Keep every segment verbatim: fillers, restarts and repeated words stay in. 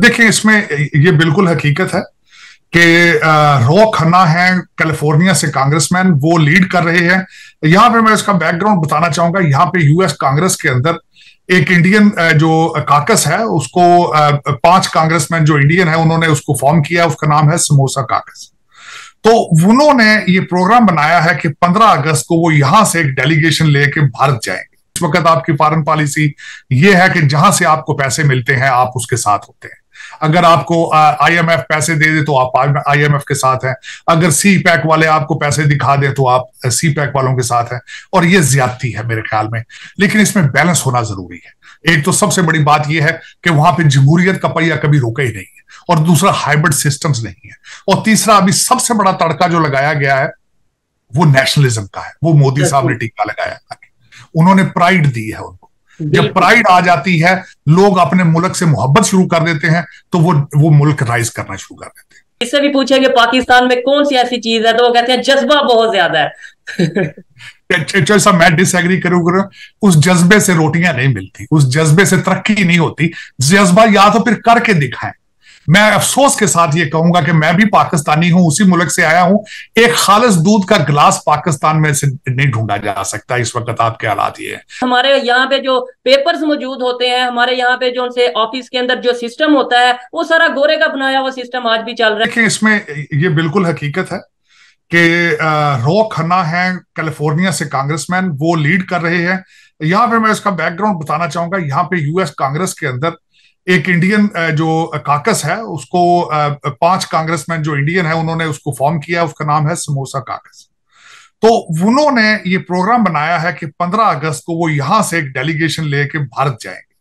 देखिए, इसमें ये बिल्कुल हकीकत है कि रो खन्ना है कैलिफोर्निया से कांग्रेसमैन, वो लीड कर रहे हैं। यहाँ पे मैं इसका बैकग्राउंड बताना चाहूंगा। यहाँ पे यूएस कांग्रेस के अंदर एक इंडियन जो काकस है उसको पांच कांग्रेसमैन जो इंडियन है उन्होंने उसको फॉर्म किया, उसका नाम है समोसा काकस। तो उन्होंने ये प्रोग्राम बनाया है कि पंद्रह अगस्त को वो यहाँ से एक डेलीगेशन लेके भारत जाएंगे। इस वक्त आपकी फॉरेन पॉलिसी ये है कि जहां से आपको पैसे मिलते हैं आप उसके साथ होते हैं। अगर आपको आईएमएफ पैसे दे दे तो आप आईएमएफ के साथ हैं, अगर सीपैक वाले आपको पैसे दिखा दे तो आप सीपैक वालों के साथ हैं। और ये ज्यादती है मेरे ख्याल में, लेकिन इसमें बैलेंस होना जरूरी है। एक तो सबसे बड़ी बात यह है कि वहां पे जमहूरियत का पहिया कभी रोका ही नहीं है, और दूसरा हाइब्रिड सिस्टम्स नहीं है, और तीसरा अभी सबसे बड़ा तड़का जो लगाया गया है वो नेशनलिज्म का है। वो मोदी साहब ने टीका लगाया है, उन्होंने प्राइड दी है उनको। जब प्राइड आ जाती है, लोग अपने मुल्क से मोहब्बत शुरू कर देते हैं, तो वो वो मुल्क राइज करना शुरू कर देते हैं। इससे भी पूछे कि पाकिस्तान में कौन सी ऐसी चीज है, तो वो कहते हैं जज्बा बहुत ज्यादा है। जैसा मैं डिसएग्री करूंगा, उस जज्बे से रोटियां नहीं मिलती, उस जज्बे से तरक्की नहीं होती। जज्बा या तो फिर करके दिखाएं। मैं अफसोस के साथ ये कहूंगा कि मैं भी पाकिस्तानी हूं, उसी मुल्क से आया हूं। एक खालिस दूध का गिलास पाकिस्तान में से नहीं ढूंढा जा सकता। इस वक्त आपके हालात ये है। हमारे यहाँ पे जो पेपर्स मौजूद होते हैं, हमारे यहाँ पे जो उनसे ऑफिस के अंदर जो सिस्टम होता है, वो सारा गोरे का बनाया हुआ सिस्टम आज भी चल रहा है। देखिए, इसमें ये बिल्कुल हकीकत है कि रो खन्ना है कैलिफोर्निया से कांग्रेसमैन, वो लीड कर रहे हैं। यहाँ पे मैं इसका बैकग्राउंड बताना चाहूंगा। यहाँ पे यूएस कांग्रेस के अंदर एक इंडियन जो काकस है उसको पांच कांग्रेसमैन जो इंडियन है उन्होंने उसको फॉर्म किया, उसका नाम है समोसा काकस। तो उन्होंने ये प्रोग्राम बनाया है कि पंद्रह अगस्त को वो यहाँ से एक डेलीगेशन लेके भारत जाएंगे,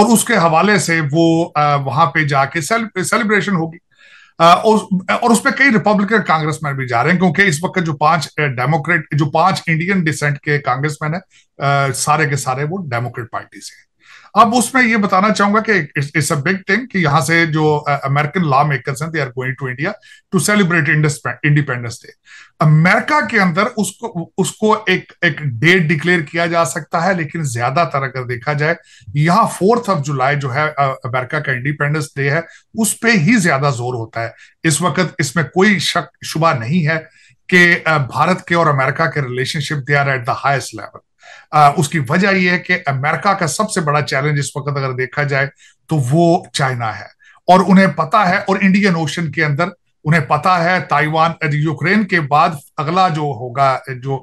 और उसके हवाले से वो वहां पे जाके सेल, सेलिब्रेशन होगी। और उसमें कई रिपब्लिकन कांग्रेसमैन भी जा रहे हैं, क्योंकि इस वक्त जो पांच डेमोक्रेट जो पांच इंडियन डिसेंट के कांग्रेसमैन है सारे के सारे वो डेमोक्रेट पार्टी से हैं। अब उसमें ये बताना चाहूंगा कि इट्स अ बिग थिंग कि यहाँ से जो अमेरिकन लॉ मेकर्स हैं they are going to India to celebrate independence day. America के अंदर उसको उसको एक एक डेट डिक्लेयर किया जा सकता है, लेकिन ज्यादातर अगर देखा जाए यहाँ फोर्थ ऑफ जुलाई जो है अमेरिका का इंडिपेंडेंस डे है, उस पर ही ज्यादा जोर होता है। इस वक्त इसमें कोई शक शुबा नहीं है कि भारत के और अमेरिका के relationship they are at the highest level. Uh, उसकी वजह यह है कि अमेरिका का सबसे बड़ा चैलेंज इस वक्त अगर देखा जाए तो वो चाइना है, और उन्हें पता है, और इंडियन ओशन के अंदर उन्हें पता है ताइवान यूक्रेन के बाद अगला जो होगा, जो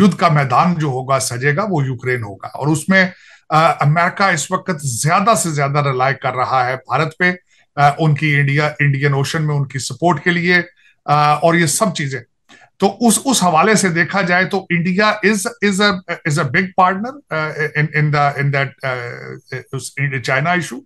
युद्ध का मैदान जो होगा सजेगा वो यूक्रेन होगा। और उसमें अमेरिका इस वक्त ज्यादा से ज्यादा रिलाय कर रहा है भारत पे, आ, उनकी इंडिया इंडियन ओशन में उनकी सपोर्ट के लिए, आ, और ये सब चीजें। तो उस उस हवाले से देखा जाए तो India is is a is a big partner in in the in that China issue.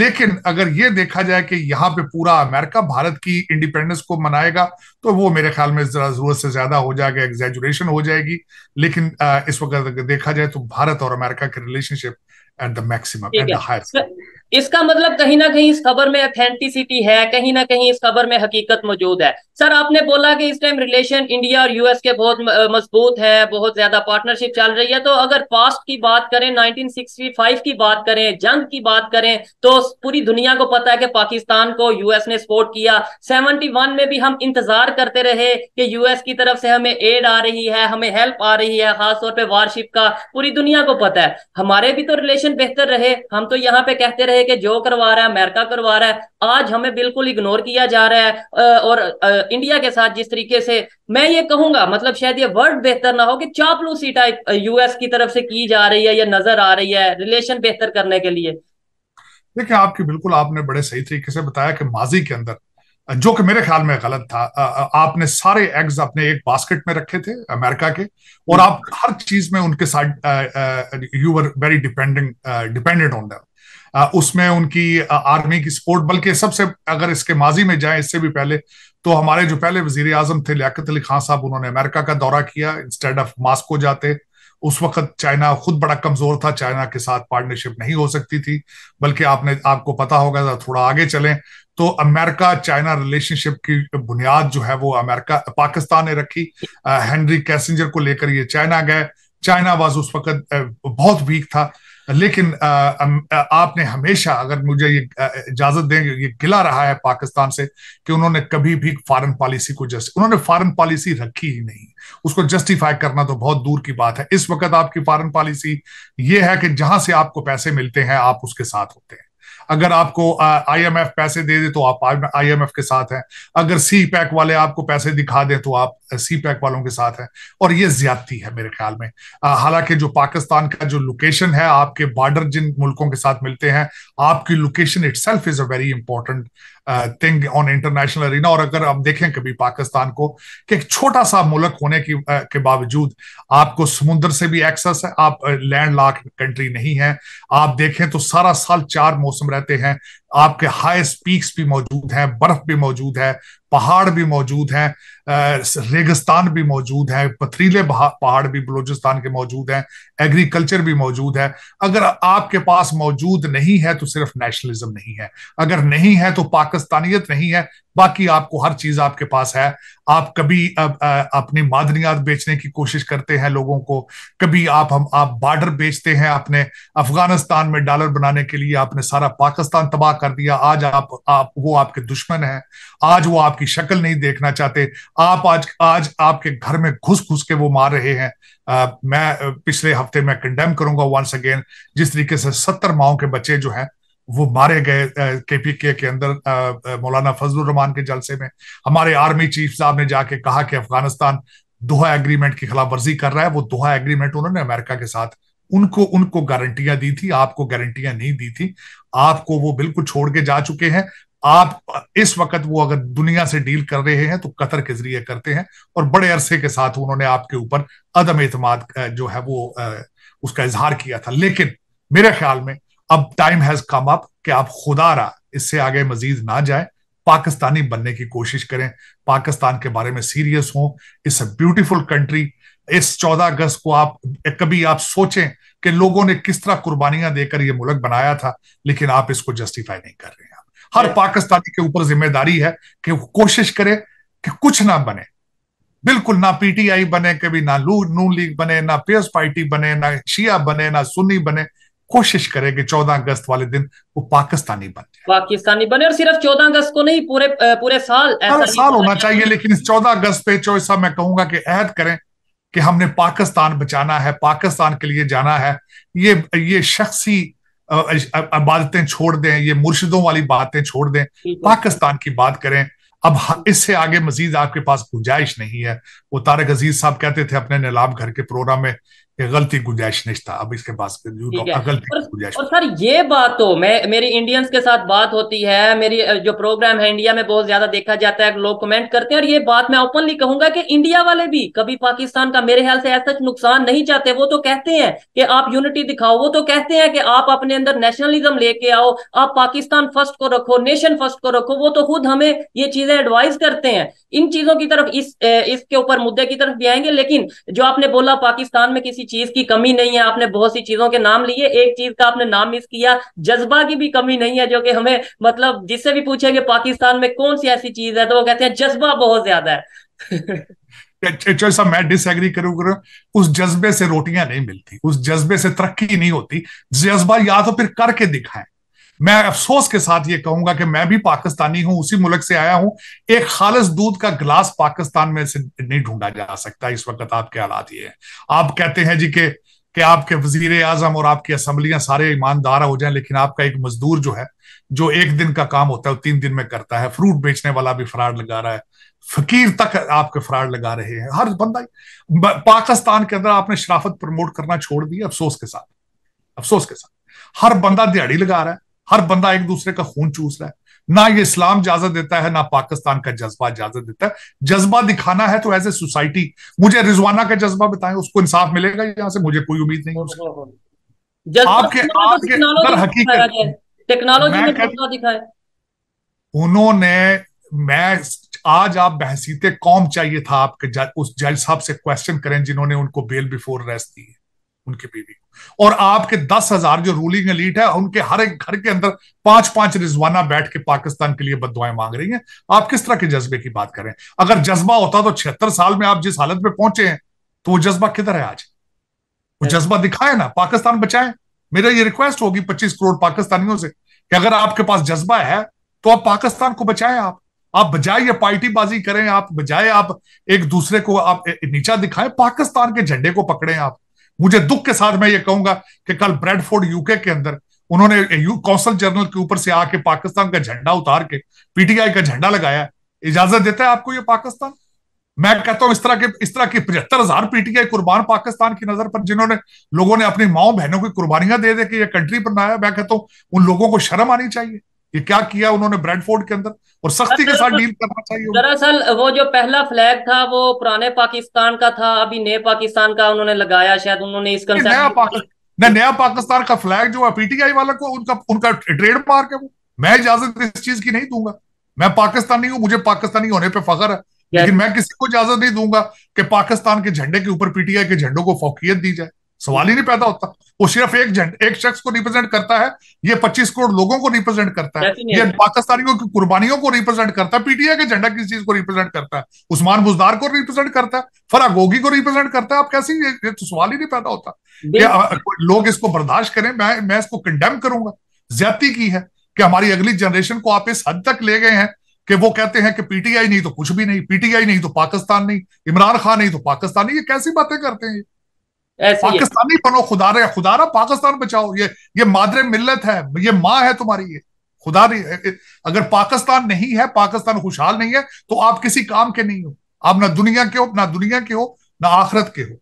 लेकिन अगर ये देखा जाए कि यहाँ पे पूरा अमेरिका भारत की इंडिपेंडेंस को मनाएगा, तो वो मेरे ख्याल में जरूरत से ज्यादा हो जाएगा, एग्जैजरेशन हो जाएगी। लेकिन आ, इस वक्त अगर देखा जाए तो भारत और अमेरिका की relationship at the maximum, at the highest. इसका मतलब कहीं ना कहीं इस खबर में ऑथेंटिसिटी है, कहीं ना कहीं इस खबर में हकीकत मौजूद है। सर, आपने बोला कि इस टाइम रिलेशन इंडिया और यूएस के बहुत मजबूत है, बहुत ज्यादा पार्टनरशिप चल रही है। तो अगर पास्ट की बात करें, नाइनटीन सिक्सटी फाइव की बात करें, जंग की बात करें, तो पूरी दुनिया को पता है कि पाकिस्तान को यूएस ने सपोर्ट किया। सेवेंटी वन में भी हम इंतजार करते रहे कि यूएस की तरफ से हमें एड आ रही है, हमें हेल्प आ रही है, खासतौर पर वारशिप का पूरी दुनिया को पता है। हमारे भी तो रिलेशन बेहतर रहे, हम तो यहाँ पे कहते रहे कि जो करवा रहा है अमेरिका करवा रहा है, आज हमें बिल्कुल इग्नोर किया जा रहा है। और इंडिया के साथ जिस तरीके से, मैं ये कहूंगा, मतलब शायद ये वर्ड बेहतर ना हो, कि चापलूसी टाइप यूएस की तरफ से की जा रही है या नजर आ रही है रिलेशन बेहतर करने के लिए। देखिए, आपकी बिल्कुल आपने बड़े सही तरीके से बताया कि माजी के अंदर, जो कि मेरे ख्याल में गलत था, आपने सारे एग्स अपने एक बास्केट में रखे थे अमेरिका के, और आप हर चीज में उनके साथ you were very dependent dependent on them. उसमें उनकी आर्मी की सपोर्ट, बल्कि सबसे अगर इसके माजी में जाए, इससे भी पहले तो हमारे जो पहले वजीर आजम थे लियाकत अली खान साहब, उन्होंने अमेरिका का दौरा किया इंस्टेड ऑफ मास्को जाते। उस वक्त चाइना खुद बड़ा कमजोर था, चाइना के साथ पार्टनरशिप नहीं हो सकती थी, बल्कि आपने आपको पता होगा। थोड़ा आगे चलें तो अमेरिका चाइना रिलेशनशिप की बुनियाद जो है वो अमेरिका पाकिस्तान ने रखी। हेनरी किसिंजर को लेकर ये चाइना गए, चाइना वाज उस वक्त बहुत वीक था। लेकिन आपने हमेशा, अगर मुझे ये इजाजत दें, ये गिला रहा है पाकिस्तान से कि उन्होंने कभी भी फॉरेन पॉलिसी को जस्ट उन्होंने फॉरेन पॉलिसी रखी ही नहीं। उसको जस्टिफाई करना तो बहुत दूर की बात है। इस वक्त आपकी फॉरेन पॉलिसी ये है कि जहां से आपको पैसे मिलते हैं आप उसके साथ होते हैं। अगर आपको आईएमएफ पैसे दे दे तो आप आईएमएफ के साथ हैं, अगर सीपैक वाले आपको पैसे दिखा दें तो आप सीपैक वालों के साथ हैं। और ये ज्यादती है मेरे ख्याल में। हालांकि जो पाकिस्तान का जो लोकेशन है, आपके बॉर्डर जिन मुल्कों के साथ मिलते हैं, आपकी location itself is a very important thing on international arena. और अगर आप देखें कभी पाकिस्तान को कि एक छोटा सा मुल्क होने की uh, के बावजूद आपको समुंदर से भी एक्सेस है, आप लैंड लॉक्ड कंट्री नहीं है। आप देखें तो सारा साल चार मौसम रहते हैं, आपके हाईएस्ट पीक्स भी मौजूद हैं, बर्फ भी मौजूद है, पहाड़ भी मौजूद हैं, रेगिस्तान भी मौजूद है, पथरीले पहाड़ भी बलोचिस्तान के मौजूद हैं, एग्रीकल्चर भी मौजूद है। अगर आपके पास मौजूद नहीं है तो सिर्फ नेशनलिज्म नहीं है, अगर नहीं है तो पाकिस्तानियत नहीं है, बाकी आपको हर चीज आपके पास है। आप कभी अपनी मादनियात बेचने की कोशिश करते हैं लोगों को, कभी आप हम आप बॉर्डर बेचते हैं अपने अफगानिस्तान में डॉलर बनाने के लिए। आपने सारा पाकिस्तान तबाह कर दिया। आज आप, आप वो आपके दुश्मन हैं, आज वो आपकी शक्ल नहीं देखना चाहते। आप आज आज आपके घर में घुस घुस के वो मार रहे हैं। Uh, मैं पिछले हफ्ते में कंडेम करूंगा वंस अगेन जिस तरीके से सत्तर माओ के बच्चे जो हैं वो मारे गए केपीके के अंदर मौलाना फजलुर रहमान के जलसे में। हमारे आर्मी चीफ साहब ने जाके कहा कि अफगानिस्तान दोहा एग्रीमेंट की खिलाफ वर्जी कर रहा है। वो दोहा एग्रीमेंट उन्होंने अमेरिका के साथ उनको उनको गारंटियां दी थी, आपको गारंटियां नहीं दी थी। आपको वो बिल्कुल छोड़ के जा चुके हैं। आप इस वक्त वो अगर दुनिया से डील कर रहे हैं तो कतर के जरिए करते हैं। और बड़े अरसे के साथ उन्होंने आपके ऊपर अदम एतमाद जो है वो उसका इजहार किया था। लेकिन मेरे ख्याल में अब टाइम हैज कम अप कि आप खुदा रा इससे आगे मजीद ना जाए, पाकिस्तानी बनने की कोशिश करें, पाकिस्तान के बारे में सीरियस हों। It's a beautiful country. इस चौदह अगस्त को आप कभी आप सोचें कि लोगों ने किस तरह कुर्बानियां देकर ये मुल्क बनाया था, लेकिन आप इसको जस्टिफाई नहीं कर रहे हैं। हर पाकिस्तानी के ऊपर जिम्मेदारी है कि वो कोशिश करे कि कुछ ना बने, बिल्कुल ना पीटीआई बने कभी, ना नून लीग बने, ना पीएस पार्टी बने, ना शिया बने, ना सुन्नी बने। कोशिश करे कि चौदह अगस्त वाले दिन वो पाकिस्तानी बन जाए, पाकिस्तानी बने। और सिर्फ चौदह अगस्त को नहीं, पूरे पूरे साल ऐसा साल होना चाहिए। लेकिन इस चौदह अगस्त पे चौसा मैं कहूंगा कि अहद करें कि हमने पाकिस्तान बचाना है, पाकिस्तान के लिए जाना है। ये ये शख्सी बातें छोड़ दें, ये मुर्शिदों वाली बातें छोड़ दें, पाकिस्तान की बात करें। अब इससे आगे मजीद आपके पास गुंजाइश नहीं है। वो तारक अजीज साहब कहते थे अपने नीलाम घर के प्रोग्राम में, गलती गुंजाइश नहीं था। अब इसके पास गुंजाइश। और सर ये बात तो मैं मेरी इंडियंस के साथ बात होती है, मेरी जो प्रोग्राम है इंडिया में बहुत ज्यादा देखा जाता है, लोग कमेंट करते हैं। और ये बात मैं ओपनली कहूंगा कि इंडिया वाले भी कभी पाकिस्तान का मेरे ख्याल से ऐसा नुकसान नहीं चाहते। वो तो कहते हैं कि आप यूनिटी दिखाओ, वो तो कहते हैं कि आप अपने अंदर नेशनलिज्म लेके आओ, आप पाकिस्तान फर्स्ट को रखो, नेशन फर्स्ट को रखो। वो तो खुद हमें ये चीजें एडवाइस करते हैं। इन चीजों की तरफ इस इसके ऊपर मुद्दे की तरफ भी आएंगे। लेकिन जो आपने बोला पाकिस्तान में किसी चीज की कमी नहीं है, आपने बहुत सी चीजों के नाम लिए, एक चीज का आपने नाम मिस किया, जज्बा की भी कमी नहीं है। जो कि हमें मतलब जिससे भी पूछेंगे पाकिस्तान में कौन सी ऐसी चीज है तो वो कहते हैं जज्बा बहुत ज्यादा है। चौसा मैं डिसएग्री करूंगा। उस जज्बे से रोटियां नहीं मिलती, उस जज्बे से तरक्की नहीं होती। जज्बा या तो फिर करके दिखाएं। मैं अफसोस के साथ ये कहूंगा कि मैं भी पाकिस्तानी हूं, उसी मुल्क से आया हूं। एक खालिस दूध का गिलास पाकिस्तान में से नहीं ढूंढा जा सकता। इस वक्त आपके हालात ये हैं। आप कहते हैं जी के कि आपके वजीर आजम और आपकी असम्बलियां सारे ईमानदार हो जाएं, लेकिन आपका एक मजदूर जो है, जो एक दिन का काम होता है वो तीन दिन में करता है। फ्रूट बेचने वाला भी फ्रॉड लगा रहा है, फकीर तक आपके फ्रॉड लगा रहे हैं। हर बंदा पाकिस्तान के अंदर आपने शराफत प्रमोट करना छोड़ दिया। अफसोस के साथ अफसोस के साथ हर बंदा दिहाड़ी लगा रहा है, हर बंदा एक दूसरे का खून चूस रहा है। ना ये इस्लाम इजाजत देता है, ना पाकिस्तान का जज्बा इजाजत देता है। जज्बा दिखाना है तो एज ए सोसाइटी मुझे रिजवाना का जज्बा बताएं, उसको इंसाफ मिलेगा यहाँ से? मुझे कोई उम्मीद नहीं है। आपके आपके अंदर हकीकत टेक्नोलॉजी में जज्बा दिखाया उन्होंने। मैं आज आप बहसीते कौम चाहिए था आपके उस जज साहब से क्वेश्चन करें जिन्होंने उनको बेल बिफोर रेस्ट दी है, उनकी बीवी। और आपके दस हजार जो रूलिंग एलीट है उनके हर एक घर के अंदर पांच पांच रिजवाना बैठ के पाकिस्तान के लिए बद्दुआएं मांग रही हैं। आप किस तरह के जज्बे की बात करें? अगर जज्बा होता तो छिहत्तर साल में आप जिस हालत में पहुंचे हैं, तो वो जज्बा किधर है आज? वो जज्बा दिखाए ना, पाकिस्तान बचाए। मेरा ये रिक्वेस्ट होगी पच्चीस करोड़ पाकिस्तानियों से कि अगर आपके पास जज्बा है तो आप पाकिस्तान को बचाएं। आप आप बजाय ये पार्टीबाजी करें, आप बजाय आप एक दूसरे को आप नीचा दिखाएं, पाकिस्तान के झंडे को पकड़ें। आप, मुझे दुख के साथ मैं ये कहूंगा कि कल ब्रेडफोर्ड यूके के अंदर उन्होंने कौंसल जनरल के ऊपर से आके पाकिस्तान का झंडा उतार के पीटीआई का झंडा लगाया। इजाजत देता है आपको ये पाकिस्तान? मैं कहता हूं इस तरह के इस तरह के पचहत्तर हजार पीटीआई कुर्बान पाकिस्तान की नजर पर, जिन्होंने लोगों ने अपनी माओ बहनों की कुर्बानियां दे दे के ये कंट्री बनाया, मैं कहता हूं उन लोगों को शर्म आनी चाहिए। ये क्या किया उन्होंने ब्रेडफोर्ड के अंदर, और सख्ती के साथ डील करना चाहिए। दरअसल वो जो पहला फ्लैग था वो पुराने पाकिस्तान का था, अभी नए पाकिस्तान का उन्होंने लगाया। शायद उन्होंने इस कंसेप्ट ना, नया पाकिस्तान का फ्लैग जो है पीटीआई वाला को उनका उनका ट्रेडमार्क है वो। मैं इजाजत इस चीज की नहीं दूंगा। मैं पाकिस्तानी हूं, मुझे पाकिस्तानी होने पे फख्र है, लेकिन मैं किसी को इजाजत नहीं दूंगा कि पाकिस्तान के झंडे के ऊपर पीटीआई के झंडों को फौकियत दी जाए। सवाल ही नहीं पैदा होता। वो सिर्फ एक झंडे एक शख्स को रिप्रेजेंट करता है, ये पच्चीस करोड़ लोगों को रिप्रेजेंट करता है, ये पाकिस्तानियों की कुर्बानियों को रिप्रेजेंट करता है। पीटीआई के झंडा किस चीज को रिप्रेजेंट करता है? उस्मान बुजदार को रिप्रेजेंट करता है, फराह गोगी को रिप्रेजेंट करता है। आप कैसे, ये तो सवाल ही नहीं पैदा होता। लोग इसको बर्दाश्त करें, मैं मैं इसको कंडेम करूंगा। ज्यादती की है कि हमारी अगली जनरेशन को आप इस हद तक ले गए हैं कि वो कहते हैं कि पीटीआई नहीं तो कुछ भी नहीं, पीटीआई नहीं तो पाकिस्तान नहीं, इमरान खान नहीं तो पाकिस्तान नहीं। ये कैसी बातें करते हैं? पाकिस्तानी बनो, खुदा रे खुदा रा पाकिस्तान बचाओ। ये ये मादरे मिल्लत है, ये माँ है तुम्हारी, ये खुदा रे। अगर पाकिस्तान नहीं है, पाकिस्तान खुशहाल नहीं है, तो आप किसी काम के नहीं हो। आप ना दुनिया के हो, ना दुनिया के हो, ना आखिरत के हो।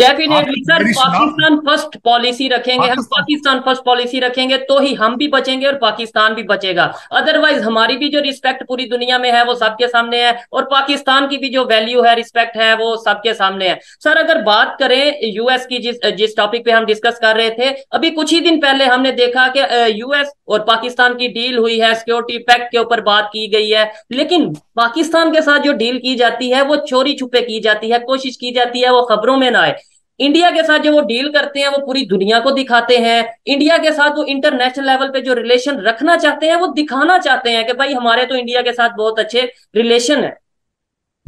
Definitely sir, Pakistan first policy रखेंगे हम, पाकिस्तान फर्स्ट पॉलिसी रखेंगे तो ही हम भी बचेंगे और पाकिस्तान भी बचेगा। अदरवाइज हमारी भी जो रिस्पेक्ट पूरी दुनिया में है वो सबके सामने है, और पाकिस्तान की भी जो वैल्यू है, रिस्पेक्ट है, वो सबके सामने है। सर, अगर बात करें यूएस की, जिस जिस टॉपिक पे हम डिस्कस कर रहे थे, अभी कुछ ही दिन पहले हमने देखा कि यूएस और पाकिस्तान की डील हुई है, सिक्योरिटी पैक्ट के ऊपर बात की गई है, लेकिन पाकिस्तान के साथ जो डील की जाती है वो चोरी छुपे की जाती है, कोशिश की जाती है वो खबरों में ना आए। इंडिया के साथ जो वो डील करते हैं वो पूरी दुनिया को दिखाते हैं। इंडिया के साथ वो इंटरनेशनल लेवल पे जो रिलेशन रखना चाहते हैं वो दिखाना चाहते हैं कि भाई हमारे तो इंडिया के साथ बहुत अच्छे रिलेशन है।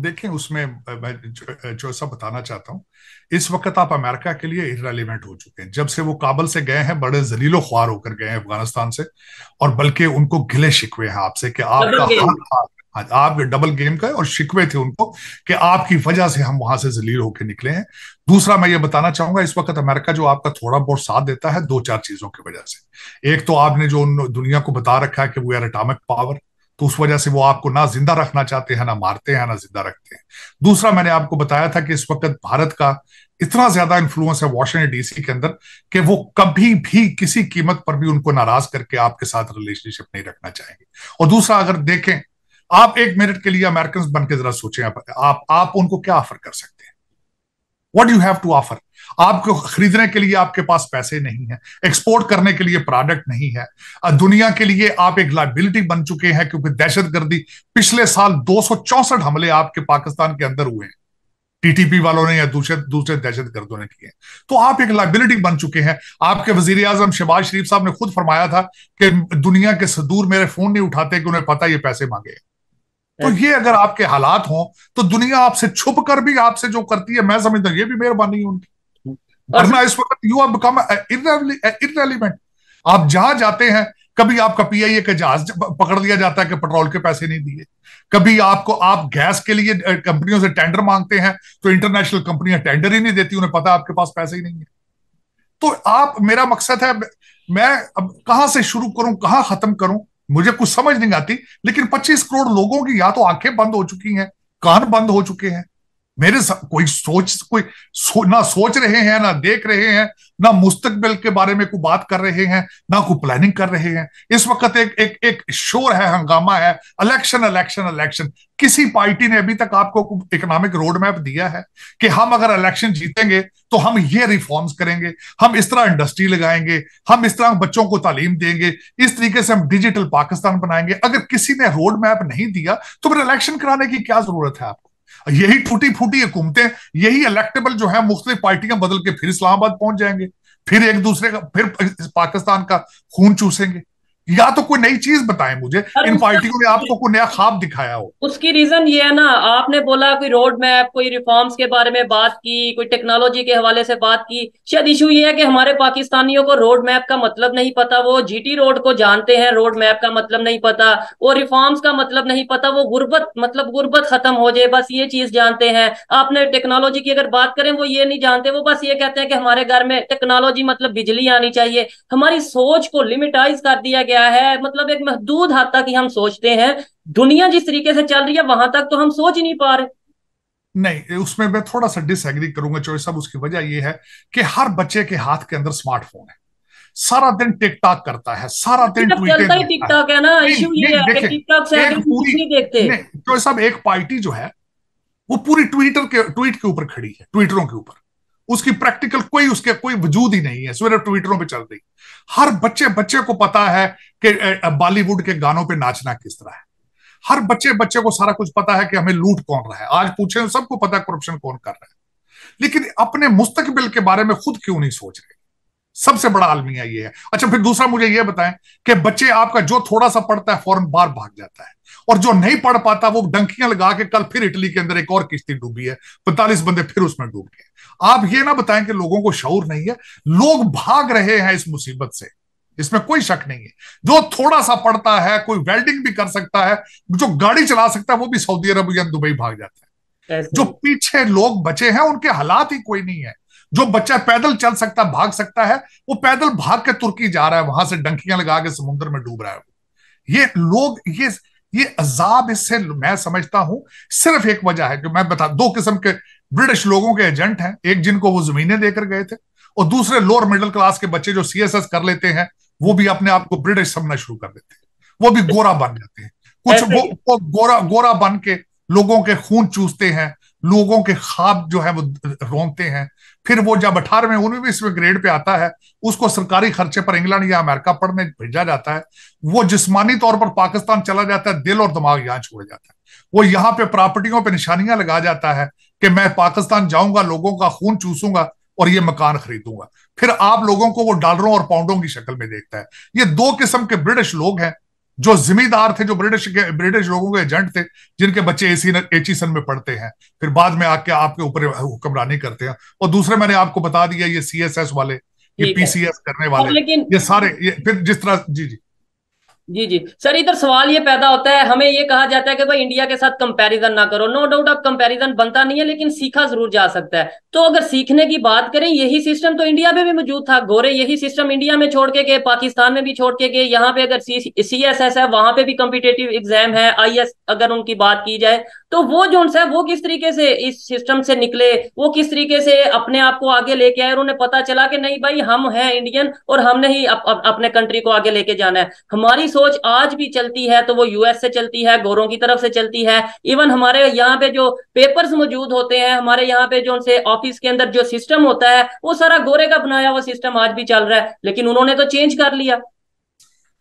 देखिए, उसमें मैं जो, जो सब बताना चाहता हूँ, इस वक्त आप अमेरिका के लिए इररिलेवेंट हो चुके हैं। जब से वो काबुल से गए हैं, बड़े जलीलो ख्वार होकर गए हैं अफगानिस्तान से, और बल्कि उनको गिले शिकवे हैं आपसे कि आपका आप डबल गेम का, और शिकवे थे उनको कि आपकी वजह से हम वहां से जलील होकर निकले हैं। दूसरा, मैं ये बताना चाहूंगा, इस वक्त अमेरिका जो आपका थोड़ा बहुत साथ देता है दो चार चीजों की वजह से। एक तो आपने जो दुनिया को बता रखा है कि वी आर एटॉमिक पावर, तो उस वजह से वो आपको ना जिंदा रखना चाहते हैं, ना मारते हैं, ना जिंदा रखते हैं। दूसरा, मैंने आपको बताया था कि इस वक्त भारत का इतना ज्यादा इन्फ्लुएंस है वॉशिंगटन डीसी के अंदर कि वो कभी भी किसी कीमत पर भी उनको नाराज करके आपके साथ रिलेशनशिप नहीं रखना चाहेंगे। और दूसरा, अगर देखें आप एक मिनट के लिए अमेरिकन बन के जरा सोचें, आप, आप आप उनको क्या ऑफर कर सकते हैं? What you have to offer? आपको खरीदने के लिए आपके पास पैसे नहीं है, एक्सपोर्ट करने के लिए प्रोडक्ट नहीं है, दुनिया के लिए आप एक लाइबिलिटी बन चुके हैं, क्योंकि दहशतगर्दी पिछले साल दो सौ चौसठ हमले आपके पाकिस्तान के अंदर हुए हैं, टीटीपी वालों ने या दूसरे दूसरे दहशतगर्दों ने किए, तो आप एक लाइबिलिटी बन चुके हैं। आपके वजीर आजम शहबाज शरीफ साहब ने खुद फरमाया था कि दुनिया के सदूर मेरे फोन नहीं उठाते कि उन्हें पता ये पैसे मांगे। तो ये अगर आपके हालात हों तो दुनिया आपसे छुप कर भी आपसे जो करती है, मैं समझता हूं ये भी मेहरबानी है उनकी, वरना इस वक्त यू हैव बिकम इररिलेवेंट। आप जहां जाते हैं, कभी आपका पीआईए का जहाज पकड़ लिया जाता है कि पेट्रोल के पैसे नहीं दिए, कभी आपको आप गैस के लिए कंपनियों से टेंडर मांगते हैं तो इंटरनेशनल कंपनियां टेंडर ही नहीं देती, उन्हें पता आपके पास पैसे ही नहीं है। तो आप, मेरा मकसद है, मैं अब कहां से शुरू करूं, कहां खत्म करूं, मुझे कुछ समझ नहीं आती। लेकिन पच्चीस करोड़ लोगों की या तो आंखें बंद हो चुकी हैं, कान बंद हो चुके हैं, मेरे कोई सोच कोई सो, ना सोच रहे हैं, ना देख रहे हैं, ना मुस्तकबिल के बारे में कोई बात कर रहे हैं, ना कोई प्लानिंग कर रहे हैं। इस वक्त एक एक एक शोर है, हंगामा है, इलेक्शन इलेक्शन इलेक्शन। किसी पार्टी ने अभी तक आपको इकोनॉमिक रोड मैप दिया है कि हम अगर इलेक्शन जीतेंगे तो हम ये रिफॉर्म्स करेंगे, हम इस तरह इंडस्ट्री लगाएंगे, हम इस तरह बच्चों को तालीम देंगे, इस तरीके से हम डिजिटल पाकिस्तान बनाएंगे। अगर किसी ने रोड मैप नहीं दिया तो फिर इलेक्शन कराने की क्या जरूरत है आपको? यही टूटी फूटी हुकूमतें, यही इलेक्टेबल जो है मुख्तलिफ पार्टियां बदल के फिर इस्लामाबाद पहुंच जाएंगे, फिर एक दूसरे का, फिर पाकिस्तान का खून चूसेंगे। या तो कोई नई चीज बताएं मुझे, इन पार्टियों ने आपको कोई नया ख्वाब दिखाया हो। उसकी रीजन ये है ना, आपने बोला कोई रोड मैप, कोई रिफॉर्म्स के बारे में बात की, कोई टेक्नोलॉजी के हवाले से बात की। शायद इशू ये है कि हमारे पाकिस्तानियों को रोड मैप का मतलब नहीं पता, वो जीटी रोड को जानते हैं, रोड मैप का मतलब नहीं पता, वो रिफॉर्म्स का मतलब नहीं पता, वो गुर्बत मतलब गुर्बत खत्म हो जाए बस ये चीज जानते हैं। आपने टेक्नोलॉजी की अगर बात करें वो ये नहीं जानते, वो बस ये कहते हैं कि हमारे घर में टेक्नोलॉजी मतलब बिजली आनी चाहिए। हमारी सोच को लिमिटाइज कर दिया गया है, मतलब एक महदूद हद तक ही हम सोचते हैं। दुनिया जिस तरीके से चल रही है वहां तक तो हम सोच ही नहीं पा रहे। नहीं, उसमें मैं थोड़ा सा डिसएग्री करूंगा चौधरी साहब। उसकी वजह यह है कि हर बच्चे के हाथ के अंदर स्मार्टफोन है, सारा दिन टिकटॉक करता है, सारा दिन ट्विटर, टिकटॉक है ना। इशू ये है कि टिकटॉक से कुछ नहीं देखते चौधरी साहब। एक पार्टी जो है वो पूरी ट्विटर के ट्वीट के ऊपर खड़ी है, ट्विटरों के ऊपर, उसकी प्रैक्टिकल कोई उसके कोई वजूद ही नहीं है, सिर्फ ट्विटरों पे चल रही। हर बच्चे बच्चे को पता है कि बॉलीवुड के गानों पे नाचना किस तरह है, हर बच्चे बच्चे को सारा कुछ पता है कि हमें लूट कौन रहा है, आज पूछे सबको पता है करप्शन कौन कर रहा है, लेकिन अपने मुस्तकबिल के बारे में खुद क्यों नहीं सोच रहे, सबसे बड़ा आलमिया ये है। अच्छा, फिर दूसरा मुझे ये बताएं कि बच्चे आपका जो थोड़ा सा पढ़ता है फौरन बाहर भाग जाता है, और जो नहीं पढ़ पाता वो डंकियां लगा के, कल फिर इटली के अंदर एक और किश्ती डूबी है, पैंतालीस बंदे फिर उसमें डूब गए। आप ये ना बताएं कि लोगों को शऊर नहीं है, लोग भाग रहे हैं इस मुसीबत से, इसमें कोई शक नहीं है। जो थोड़ा सा पढ़ता है, कोई वेल्डिंग भी कर सकता है, जो गाड़ी चला सकता है, वो भी सऊदी अरब या दुबई भाग जाता है। जो पीछे लोग बचे हैं उनके हालात ही कोई नहीं है। जो बच्चा पैदल चल सकता, भाग सकता है, वो पैदल भाग के तुर्की जा रहा है, वहां से डंकियां लगा के समुद्र में डूब रहा है। ये लोग ये ये अजाब, इससे मैं समझता हूं सिर्फ एक वजह है कि मैं बता, दो किस्म के ब्रिटिश लोगों के एजेंट हैं, एक जिनको वो जमीनें देकर गए थे, और दूसरे लोअर मिडिल क्लास के बच्चे जो सीएसएस कर लेते हैं, वो भी अपने आप को ब्रिटिश समझना शुरू कर देते हैं, वो भी गोरा बन जाते हैं कुछ, वो, वो गोरा गोरा बन के लोगों के खून चूसते हैं, लोगों के ख्वाब जो है वो रोंगते हैं। फिर वो जब अठारहवें उन्नीसवें ग्रेड पे आता है, उसको सरकारी खर्चे पर इंग्लैंड या अमेरिका पढ़ने भेजा जाता है, वो जिस्मानी तौर पर पाकिस्तान चला जाता है, दिल और दिमाग यहाँ छोड़ जाता है, वो यहाँ पे प्रॉपर्टियों पे निशानियां लगा जाता है कि मैं पाकिस्तान जाऊंगा, लोगों का खून चूसूंगा और ये मकान खरीदूंगा। फिर आप लोगों को वो डॉलरों और पाउंडों की शक्ल में देखता है। ये दो किस्म के ब्रिटिश लोग हैं, जो जिम्मेदार थे, जो ब्रिटिश के ब्रिटिश लोगों के एजेंट थे, जिनके बच्चे एसी एचीसन में पढ़ते हैं, फिर बाद में आके आपके ऊपर हुक्मरानी करते हैं, और दूसरे मैंने आपको बता दिया ये सीएसएस वाले, ये पीसीएस करने वाले, ये सारे ये, फिर जिस तरह जी जी जी जी सर, इधर सवाल ये पैदा होता है, हमें ये कहा जाता है कि भाई इंडिया के साथ कंपैरिजन ना करो। नो डाउट अब कंपैरिजन बनता नहीं है, लेकिन सीखा जरूर जा सकता है। तो अगर सीखने की बात करें, यही सिस्टम तो इंडिया में भी मौजूद था गोरे, यही सिस्टम इंडिया में छोड़ के गए, पाकिस्तान में भी छोड़ के गए। यहाँ पे अगर सी एस एस है, वहां पे भी कॉम्पिटेटिव एग्जाम है, आई एस अगर उनकी बात की जाए, तो वो जो है वो किस तरीके से इस सिस्टम से निकले, वो किस तरीके से अपने आप को आगे लेके आए, और उन्हें पता चला कि नहीं भाई हम हैं इंडियन और हमने ही अपने कंट्री को आगे लेके जाना है। हमारी सोच आज भी चलती है तो वो यूएस से चलती है, गोरों की तरफ से चलती है। इवन हमारे यहाँ पे जो पेपर्स मौजूद होते हैं, हमारे यहाँ पे जो उनसे ऑफिस के अंदर जो सिस्टम होता है, वो सारा गोरे का बनाया हुआ सिस्टम आज भी चल रहा है, लेकिन उन्होंने तो चेंज कर लिया।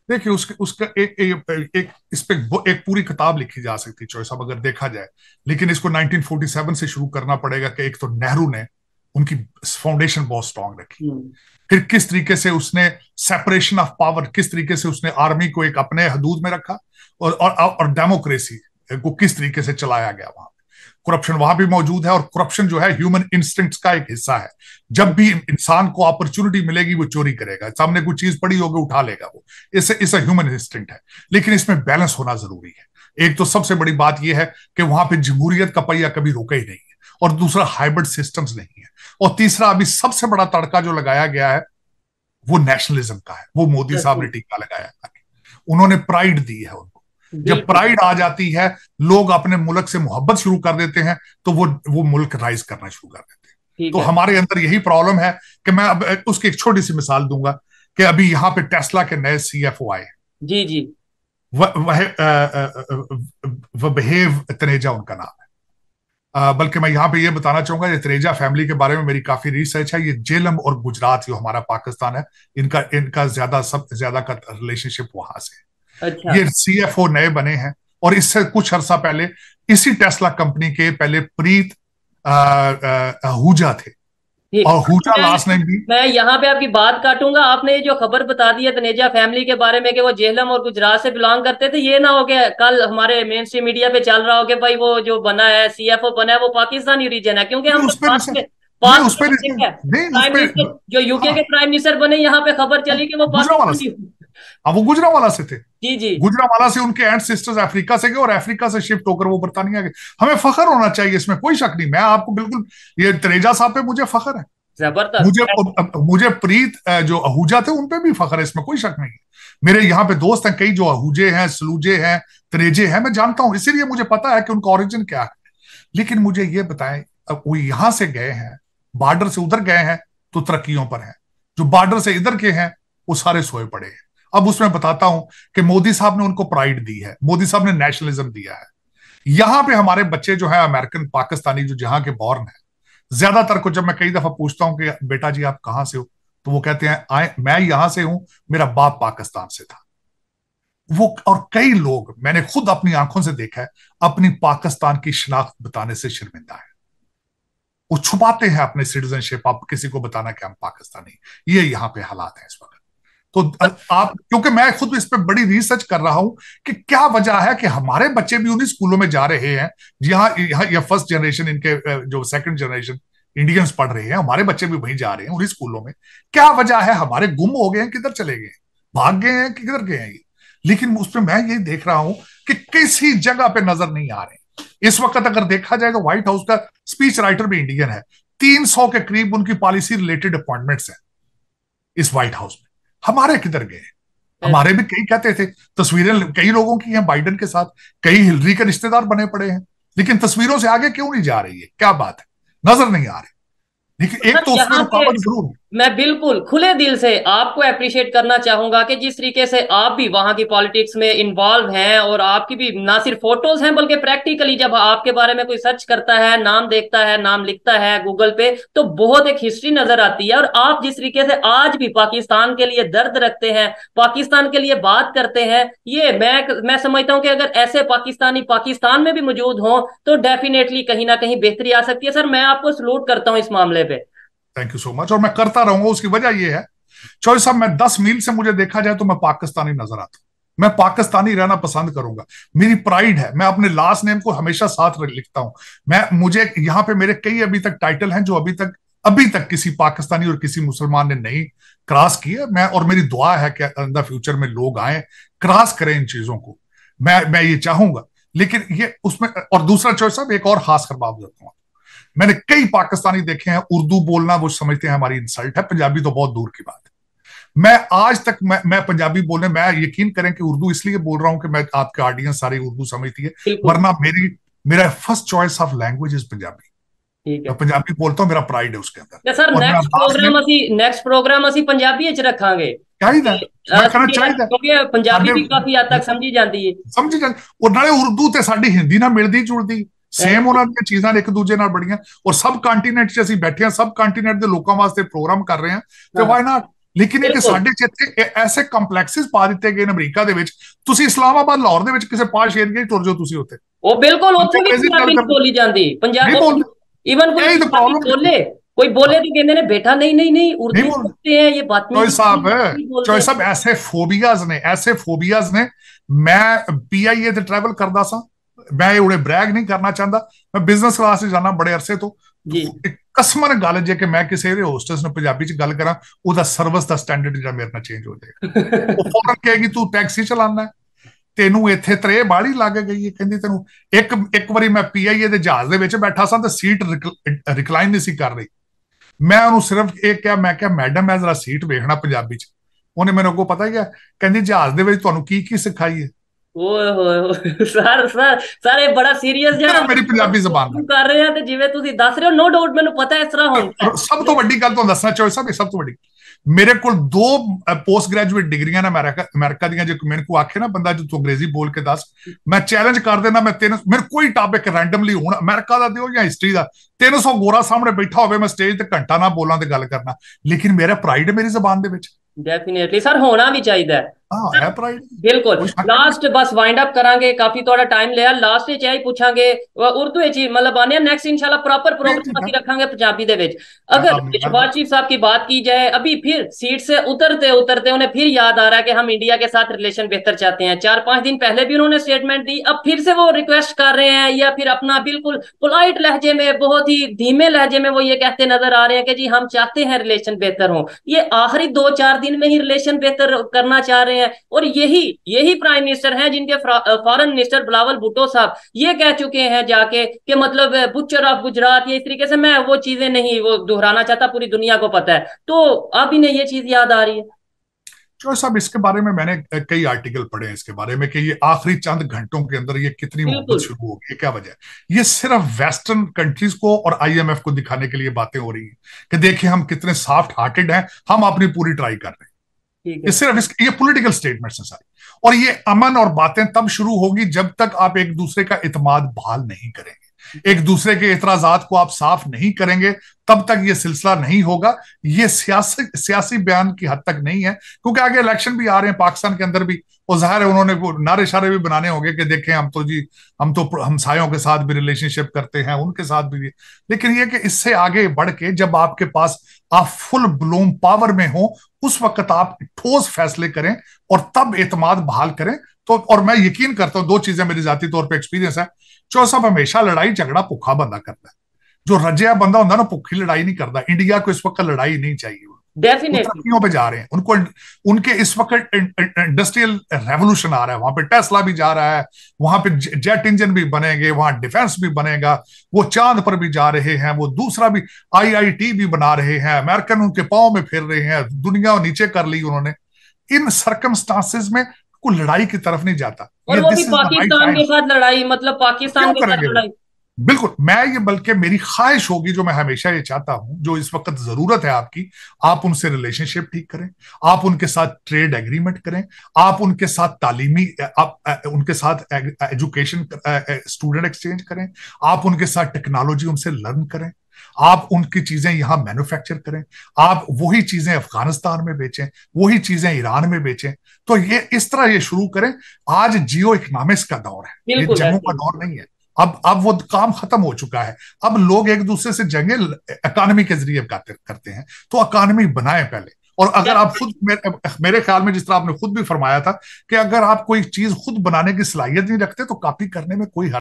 देखिए उसके उसका एक, एक, एक इस पे एक पूरी किताब लिखी जा सकती है चौधरी साहब अगर देखा जाए, लेकिन इसको नाइनटीन फोर्टी सेवन से शुरू करना पड़ेगा कि एक तो नेहरू ने उनकी फाउंडेशन बहुत स्ट्रांग रखी, फिर किस तरीके से उसने सेपरेशन ऑफ पावर, किस तरीके से उसने आर्मी को एक अपने हदूद में रखा, और और, और डेमोक्रेसी को किस तरीके से चलाया गया। वहां करप्शन वहां भी मौजूद है, और करप्शन जो है ह्यूमन इंस्टिंक्ट्स का एक हिस्सा है। जब भी इंसान को अपॉर्चुनिटी मिलेगी वो चोरी करेगा, सामने कोई चीज पड़ी होगी उठा लेगा, वो इससे इससे ह्यूमन इंस्टिंक्ट है, लेकिन इसमें बैलेंस होना जरूरी है। एक तो सबसे बड़ी बात यह है कि वहां पर जमहूरियत का पहिया कभी रुका ही नहीं है, और दूसरा हाइब्रिड सिस्टम्स नहीं है, और तीसरा अभी सबसे बड़ा तड़का जो लगाया गया है वो नेशनलिज्म का है। वो मोदी साहब ने टीका लगाया है, उन्होंने प्राइड दी है उनको। जब प्राइड आ जाती है, लोग अपने मुल्क से मोहब्बत शुरू कर देते हैं, तो वो वो मुल्क राइज करना शुरू कर देते हैं। तो हमारे अंदर यही प्रॉब्लम है कि मैं अब उसकी एक छोटी सी मिसाल दूंगा कि अभी यहाँ पे टेस्ला के नए सी एफ ओ आए, जी जी वहेव तनेजा उनका नाम। बल्कि मैं यहाँ पे ये बताना चाहूंगा, ये तनेजा फैमिली के बारे में मेरी काफी रिसर्च है। ये जेलम और गुजरात, जो हमारा पाकिस्तान है, इनका इनका ज्यादा सब ज्यादा का रिलेशनशिप वहां से। अच्छा। ये सीएफओ नए बने हैं, और इससे कुछ अरसा पहले इसी टेस्ला कंपनी के पहले प्रीत आहूजा थे, आहूजा लास्ट नेम भी। मैं यहाँ पे आपकी बात काटूंगा, आपने जो खबर बता दी है तनेजा फैमिली के बारे में कि वो जेहलम और गुजरात से बिलोंग करते थे, ये ना हो गया कल हमारे मेन स्ट्रीम मीडिया पे चल रहा हो कि भाई वो जो बना है सीएफओ बना है वो पाकिस्तानी रीजन है, क्योंकि हम जो यूके के प्राइम मिनिस्टर बने यहाँ पे खबर चली कि वो पाकिस्तान, अब वो गुजरावाला से थे जी जी गुजरावाला से उनके एंड सिस्टर्स अफ्रीका से गए और अफ्रीका से शिफ्ट होकर वो बर्तानिया गए। हमें फखर होना चाहिए, इसमें कोई शक नहीं। मैं आपको बिल्कुल ये तनेजा साहब पे मुझे फखर है, जबरदस्त। मुझे मुझे प्रीत जो आहूजा थे उन पे भी फखर है, इसमें कोई शक नहीं है। मेरे यहाँ पे दोस्त हैं कई जो आहूजे हैं, सलूजे हैं, तनेजे हैं, मैं जानता हूँ, इसीलिए मुझे पता है कि उनका ऑरिजिन क्या है। लेकिन मुझे ये बताएं, अब वो यहाँ से गए हैं, बॉर्डर से उधर गए हैं तो तरक्कियों पर हैं, जो बॉर्डर से इधर के हैं वो सारे सोए पड़े हैं। अब उसमें बताता हूं कि मोदी साहब ने उनको प्राइड दी है, मोदी साहब ने नेशनलिज्म दिया है। यहां पे हमारे बच्चे जो है अमेरिकन पाकिस्तानी जो जहां के बॉर्न है, ज्यादातर को जब मैं कई दफा पूछता हूं कि बेटा जी आप कहां से हो, तो वो कहते हैं आए, मैं यहां से हूं, मेरा बाप पाकिस्तान से था। वो और कई लोग मैंने खुद अपनी आंखों से देखा है अपनी पाकिस्तान की शिनाख्त बताने से शर्मिंदा है, वो छुपाते हैं अपने सिटीजनशिप, आप किसी को बताना कि हम पाकिस्तानी। ये यहाँ पे हालात है इस वक्त। तो आप, क्योंकि मैं खुद इस पे बड़ी रिसर्च कर रहा हूं कि क्या वजह है कि हमारे बच्चे भी उन्हीं स्कूलों में जा रहे हैं जहां या फर्स्ट जनरेशन इनके जो सेकंड जनरेशन इंडियंस पढ़ रहे हैं, हमारे बच्चे भी वहीं जा रहे हैं उन्हीं स्कूलों में। क्या वजह है, हमारे गुम हो गए हैं, किधर चले गए, भाग गए हैं, किधर गए हैं ये। लेकिन उसमें मैं ये देख रहा हूं कि किसी जगह पे नजर नहीं आ रहे। इस वक्त अगर देखा जाए तो व्हाइट हाउस का स्पीच राइटर भी इंडियन है, तीन सौ के करीब उनकी पॉलिसी रिलेटेड अपॉइंटमेंट्स है इस व्हाइट हाउस में। हमारे किधर गए? हमारे भी कई कहते थे, तस्वीरें कई लोगों की हैं बाइडेन के साथ, कई हिलरी के रिश्तेदार बने पड़े हैं, लेकिन तस्वीरों से आगे क्यों नहीं जा रही है? क्या बात है, नजर नहीं आ रही। लेकिन एक तो उसमें रुकावट जरूर है। मैं बिल्कुल खुले दिल से आपको अप्रिशिएट करना चाहूंगा कि जिस तरीके से आप भी वहां की पॉलिटिक्स में इन्वॉल्व हैं और आपकी भी ना सिर्फ फोटोज हैं बल्कि प्रैक्टिकली जब आपके बारे में कोई सर्च करता है, नाम देखता है, नाम लिखता है गूगल पे, तो बहुत एक हिस्ट्री नजर आती है। और आप जिस तरीके से आज भी पाकिस्तान के लिए दर्द रखते हैं, पाकिस्तान के लिए बात करते हैं, ये मैं मैं समझता हूँ कि अगर ऐसे पाकिस्तानी पाकिस्तान में भी मौजूद हों तो डेफिनेटली कहीं ना कहीं बेहतरी आ सकती है। सर मैं आपको सलूट करता हूँ इस मामले पे, थैंक यू सो मच, और मैं करता रहूंगा। उसकी वजह यह है चौधरी साहब, मैं दस मील से मुझे देखा जाए तो मैं पाकिस्तानी नजर आता हूं, मैं पाकिस्तानी रहना पसंद करूंगा, मेरी प्राइड है। मैं अपने लास्ट नेम को हमेशा साथ लिखता हूं। मैं मुझे यहाँ पे मेरे कई अभी तक टाइटल हैं जो अभी तक अभी तक किसी पाकिस्तानी और किसी मुसलमान ने नहीं क्रॉस किया। मैं और मेरी दुआ है कि इन द फ्यूचर में लोग आए क्रॉस करें इन चीजों को, मैं मैं ये चाहूंगा। लेकिन ये उसमें और दूसरा चौधरी साहब एक और खास कर बात रखूंगा, मैंने कई पाकिस्तानी देखे हैं उर्दू बोलना वो समझते हैं हमारी इंसल्ट है, पंजाबी तो बहुत दूर की बात है। मैं आज तक मैं, मैं पंजाबी बोलने, मैं यकीन करें कि उर्दू इसलिए बोल रहा हूं कि मैं आपके ऑडियंस सारी उर्दू समझती है, वरना मेरी मेरा first choice of language is Punjabi. मैं पंजाबी बोलता हूँ, मेरा प्राइड है उसके अंदर। सर नेक्स्ट प्रोग्राम ਅਸੀਂ ਨੈਕਸਟ ਪ੍ਰੋਗਰਾਮ ਅਸੀਂ ਪੰਜਾਬੀ ਵਿੱਚ ਰੱਖਾਂਗੇ। ਚਾਹੀਦਾ ਮੈਂ ਕਹਿੰਦਾ ਚਾਹੀਦਾ ਕਿਉਂਕਿ ਪੰਜਾਬੀ ਵੀ ਕਾਫੀ ਹੱਦ ਤੱਕ ਸਮਝੀ ਜਾਂਦੀ ਹੈ, ਸਮਝੀ ਜਾਂਦੀ ਉਹ ਨਾਲੇ ਉਰਦੂ ਤੇ ਸਾਡੀ ਹਿੰਦੀ ਨਾਲ ਮਿਲਦੀ जुलती ਸੇਮ ਉਹਨਾਂ ਦੀਆਂ ਚੀਜ਼ਾਂ ਇੱਕ ਦੂਜੇ ਨਾਲ ਬੜੀਆਂ। ਔਰ ਸਬ ਕੰਟੀਨੈਂਟ 'ਚ ਅਸੀਂ ਬੈਠੇ ਹਾਂ, ਸਬ ਕੰਟੀਨੈਂਟ ਦੇ ਲੋਕਾਂ ਵਾਸਤੇ ਪ੍ਰੋਗਰਾਮ ਕਰ ਰਹੇ ਹਾਂ ਤੇ ਵਾਈ ਨਾਟ। ਲੇਕਿਨ ਇਹ ਕਿ ਸਾਡੇ 'ਚ ਇੱਥੇ ਐਸੇ ਕੰਪਲੈਕਸਿਸ ਪਾ ਦਿੱਤੇ ਗਏ ਨੇ ਅਮਰੀਕਾ ਦੇ ਵਿੱਚ, ਤੁਸੀਂ ਇਸਲਾਮਾਬਾਦ ਲਾਹੌਰ ਦੇ ਵਿੱਚ ਕਿਸੇ ਪਾਸ਼ ਏਰੀਏ 'ਚ ਤੁਰ ਜਾਓ ਤੁਸੀਂ ਉੱਥੇ ਉਹ ਬਿਲਕੁਲ ਉੱਥੇ ਵੀ ਪੰਜਾਬੀ ਬੋਲੀ ਜਾਂਦੀ, ਪੰਜਾਬ ਈਵਨ ਕੋਈ ਬੋਲੇ ਕੋਈ ਬੋਲੇ ਤੇ ਕਹਿੰਦੇ ਨੇ ਬੇਟਾ ਨਹੀਂ ਨਹੀਂ ਨਹੀਂ ਉਰਦੂ ਬੋਲਦੇ ਆ ਇਹ ਬਾਤ ਨਹੀਂ। ਚੋਇਸ ਸਾਹਿਬ ਚੋਇਸ ਸਾਹਿਬ ਐਸੇ ਫੋਬੀਆਜ਼ ਨੇ, ਐਸੇ ਫੋਬੀਆਜ਼ ਨੇ। ਮੈਂ ਪੀਆਈਏ ਤੇ ਟਰੈਵਲ ਕਰਦਾ ਸਾਂ, मैं उन्हें ब्रैग नहीं करना चाहता, मैं बिजनेस क्लास जाना बड़े अरसे तो कसमन गल जे कि मैं किसी होस्टस नूं पंजाबी च गल करा उहदा सर्विस दा स्टैंडर्ड जिहड़ा मेरे नाल चेंज हो जाएगा। वो फौरन कहेगी तू टैक्सी चलाना तेनू इत्थे त्रे बाड़ी लग गई है, कहंदी तेनू एक एक बारी मैं पीआईए दे जहाज दे विच बैठा सां ते सीट रिकलाइन नहीं सी कर रही, मैं उहनूं सिर्फ एक कहा मैं कहा मैडम मैं जरा सीट वेखना पंजाबी च, उहने मैनूं अगों पता ही है कहंदी जहाज दे विच तुहानूं की की सिखाई है। ਮੇਰੇ ਕੋਲ ਦੋ ਪੋਸਟ ਗ੍ਰੈਜੂਏਟ ਡਿਗਰੀਆਂ ਨੇ ਅਮਰੀਕਾ ਅਮਰੀਕਾ ਦੀਆਂ, ਜੇ ਮੈਨੂੰ ਕੋਈ ਆਖੇ ਨਾ ਬੰਦਾ ਜੇ ਤੂੰ ਅੰਗਰੇਜ਼ੀ ਬੋਲ ਕੇ ਦੱਸ, ਮੈਂ ਚੈਲੰਜ ਕਰ ਦੇਣਾ। ਮੈਂ ਤਿੰਨ ਮੇਰੇ ਕੋਈ ਟਾਪਿਕ ਰੈਂਡਮਲੀ ਹੁਣ ਅਮਰੀਕਾ ਦਾ ਦਿਓ ਜਾਂ ਹਿਸਟਰੀ ਦਾ, ਤਿੰਨ ਸੌ ਗੋਰਾ ਸਾਹਮਣੇ ਬੈਠਾ ਹੋਵੇ ਮੈਂ ਸਟੇਜ ਤੇ ਘੰਟਾ ਨਾ ਬੋਲਾਂ ਤੇ ਗੱਲ ਕਰਨਾ। ਲੇਕਿਨ ਮੇਰਾ ਪ੍ਰਾਈਡ ਮੇਰੀ ਜ਼ਬਾਨ ਦੇ ਵਿੱਚ ਡੈਫੀਨੇਟਲੀ ਸਰ ਹੋਣਾ ਵੀ ਚਾਹੀਦਾ। बिल्कुल लास्ट बस वाइंड अप करांगे, काफी थोड़ा टाइम लिया, लास्ट ही चाहिए पूछांगे उर्दू विच ही मतलब आने नेक्स्ट इंशाल्लाह प्रॉपर प्रोग्राम की रखांगे पंजाबी दे विच। अगर शहबाज शरीफ साहब की बात की जाए, अभी फिर सीट से उतरते उतरते उन्हें फिर याद आ रहा है कि हम इंडिया के साथ रिलेशन बेहतर चाहते हैं। चार पांच दिन पहले भी उन्होंने स्टेटमेंट दी, अब फिर से वो रिक्वेस्ट कर रहे हैं या फिर अपना बिल्कुल पोलाइट लहजे में, बहुत ही धीमे लहजे में वो ये कहते नजर आ रहे हैं कि जी हम चाहते हैं रिलेशन बेहतर हो। ये आखिरी दो चार दिन में ही रिलेशन बेहतर करना चाह रहे हैं और यही यही प्राइम मिनिस्टर हैं जिनके फॉरेन मिनिस्टर बिलावल भुट्टो साहब ये कह चुके हैं जाके कि मतलब बुच्चर ऑफ गुजरात, ये इस तरीके से मैं वो चीजें नहीं वो दोहराना चाहता, पूरी दुनिया को पता है। तो आप इन्हें ये चीज याद आ रही है। चलो साहब, इसके बारे में मैंने कई आर्टिकल पढ़े हैं इसके बारे में कि ये आखिरी चंद घंटों के अंदर ये कितनी मुद्दत शुरू हो गई, क्या वजह। ये सिर्फ वेस्टर्न कंट्रीज को और आईएमएफ को दिखाने के लिए बातें हो रही है कि देखिए हम कितने सॉफ्ट हार्टेड हैं, हम अपनी पूरी ट्राई कर रहे हैं। ये सिर्फ इस, ये पॉलिटिकल स्टेटमेंट्स हैं सारी, और ये अमन और बातें तब शुरू होगी जब तक आप एक दूसरे का इत्मीनान बहाल नहीं करेंगे, एक दूसरे के इतराजात को आप साफ नहीं करेंगे, तब तक ये सिलसिला नहीं होगा। ये सियासी सियासी बयान की हद तक नहीं है, क्योंकि आगे इलेक्शन भी आ रहे हैं पाकिस्तान के अंदर भी, और जाहिर है उन्होंने वो नारे शारे भी बनाने होंगे कि देखें हम तो जी हम तो हमसायों के साथ भी रिलेशनशिप करते हैं, उनके साथ भी, भी। लेकिन ये कि इससे आगे बढ़ के जब आपके पास आप फुल ब्लूम पावर में हो, उस वक्त आप ठोस फैसले करें और तब एतमाद बहाल करें। तो और मैं यकीन करता हूं, दो चीजें मेरी जाती तौर पे एक्सपीरियंस है, जो सब हमेशा लड़ाई झगड़ा भुखा बंदा करता है, जो रजिया बंदा होता ना भुखी लड़ाई नहीं करता। इंडिया को इस वक्त लड़ाई नहीं चाहिए, डेफिनेटली पे जा रहे हैं उनको, उनके इस वक्त इंडस्ट्रियल रेवोल्यूशन आ रहा है, वहां पे टेस्ला भी जा रहा है, वहां पे जेट इंजन भी बनेंगे, वहां डिफेंस भी बनेगा, वो चांद पर भी जा रहे हैं, वो दूसरा भी आईआईटी भी बना रहे हैं, अमेरिकन उनके पांव में फेर रहे हैं, दुनिया नीचे कर ली उन्होंने। इन सर्कमस्टांसेस में कोई लड़ाई की तरफ नहीं जाता, और वो भी पाकिस्तान के साथ लड़ाई, मतलब पाकिस्तान के साथ लड़ाई बिल्कुल। मैं ये बल्कि मेरी ख्वाहिश होगी, जो मैं हमेशा ये चाहता हूं, जो इस वक्त जरूरत है आपकी, आप उनसे रिलेशनशिप ठीक करें, आप उनके साथ ट्रेड एग्रीमेंट करें, आप उनके साथ तालीमी आप उनके साथ एजुकेशन स्टूडेंट एक्सचेंज करें, आप उनके साथ टेक्नोलॉजी उनसे लर्न करें, आप उनकी चीजें यहाँ मैन्युफैक्चर करें, आप वही चीजें अफगानिस्तान में बेचें, वही चीजें ईरान में बेचें। तो ये इस तरह ये शुरू करें। आज जियो इकोनॉमिक्स का दौर है, ये जंगों का दौर नहीं है। अब अब वो काम खत्म हो चुका है, अब लोग एक दूसरे से जंगे इकोनॉमी के जरिए करते हैं। तो इकोनॉमी बनाए पहले, और अगर आप खुद मेरे, मेरे ख्याल में जिस तरह आपने खुद भी फरमाया था कि अगर आप कोई चीज खुद बनाने की सलाहियत नहीं रखते तो कॉपी करने में कोई